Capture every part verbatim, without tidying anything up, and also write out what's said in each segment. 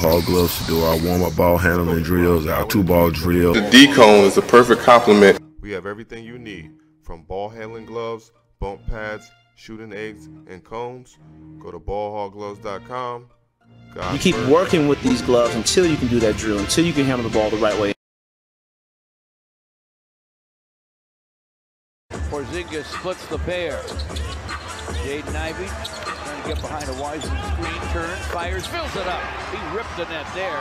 Hog Gloves to do our warm-up ball handling drills, our two-ball drill. The D-Cone is the perfect complement. We have everything you need, from ball handling gloves, bump pads, shooting eggs, and cones. Go to ball hog gloves dot com. You keep working with these gloves until you can do that drill, until you can handle the ball the right way. Porzingis splits the pair. Jaden Ivey trying to get behind a Wiseman screen, turns, fires, fills it up. He ripped the net there.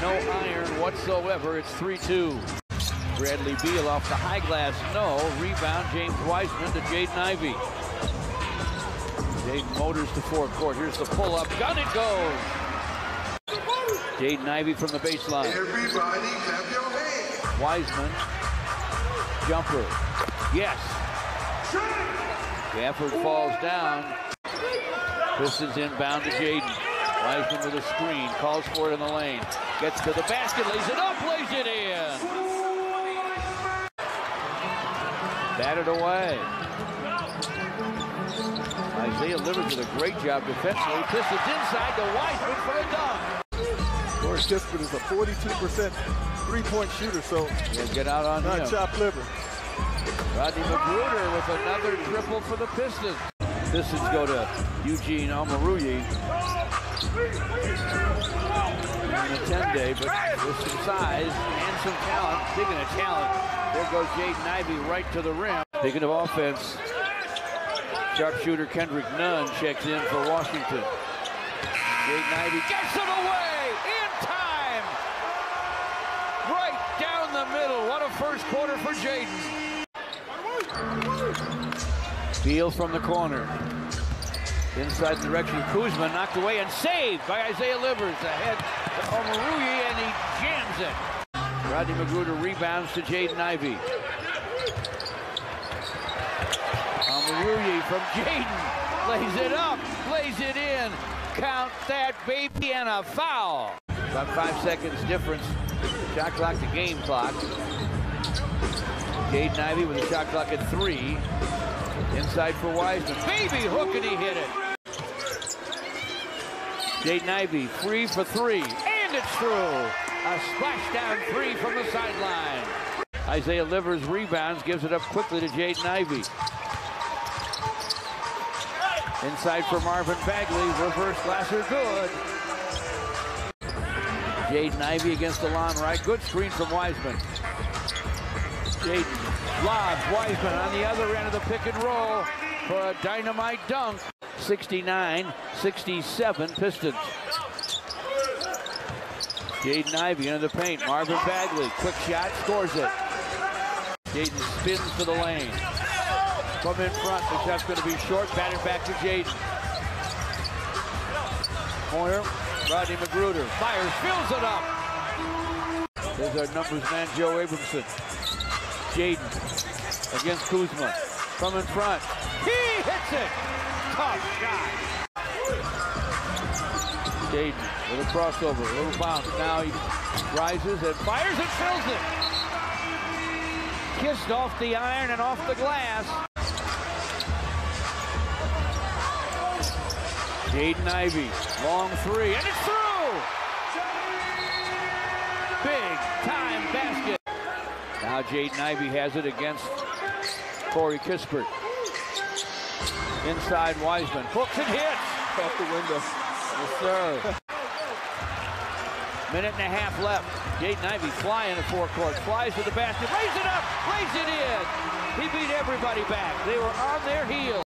No iron whatsoever. It's three two. Bradley Beal off the high glass. No. Rebound. James Wiseman to Jaden Ivey. Jaden motors to forecourt. Here's the pull-up. Gun it goes. Jaden Ivey from the baseline. Everybody have your hands. Wiseman. Jumper. Yes. Gafford falls down. Pistons inbound to Jaden. Wiseman with a screen. Calls for it in the lane. Gets to the basket. Lays it up. Lays it in. Batted away. Isaiah Livers did a great job defensively. Pistons inside to Wiseman for a dunk. Corey Kispert is a forty-two percent three-point shooter, so yeah, get out on him. Not chop liver. Rodney McGruder with another triple for the Pistons. Pistons go to Eugene Omoruyi. In the ten day, but with some size and some talent, speaking of talent. There goes Jaden Ivey right to the rim. Speaking of offense, sharpshooter Kendrick Nunn checks in for Washington. Jaden Ivey gets it away in time. Right down the middle. What a first quarter for Jaden. Beal from the corner. Inside direction, Kuzma knocked away and saved by Isaiah Livers. Ahead to Omoruyi, and he jams it. Rodney McGruder rebounds to Jaden Ivey. Omoruyi from Jaden. Lays it up. Lays it in. Count that, baby, and a foul. About five seconds difference. Shot clock to game clock. Jaden Ivey with a shot clock at three. Inside for Wiseman. Baby hook, and he hit it. Jaden Ivey free for three. And it's through. A splashdown three from the sideline. Isaiah Livers rebounds, gives it up quickly to Jaden Ivey. Inside for Marvin Bagley, reverse slasher, good. Jaden Ivey against the lawn right, good screen from Wiseman. Jaden lobs Wiseman on the other end of the pick and roll for a dynamite dunk. sixty-nine sixty-seven Pistons. Jaden Ivey under the paint. Marvin Bagley, quick shot, scores it. Jaden spins to the lane. From in front, the shot's going to be short. Batted back to Jaden. Corner, Rodney McGruder fires, fills it up. There's our numbers man, Joe Abramson. Jaden against Kuzma. From in front, he hits it. Tough shot. Jaden, little crossover, little bounce. Now he rises and fires and fills it. Kissed off the iron and off the glass. Jaden Ivey, long three, and it's through! Big time basket. Now Jaden Ivey has it against Corey Kispert. Inside Wiseman, hooks and hits. Off the window. Yes, sir. Minute and a half left. Jaden Ivey flying the forecourt, flies to the basket, lays it up, lays it in. He beat everybody back. They were on their heels.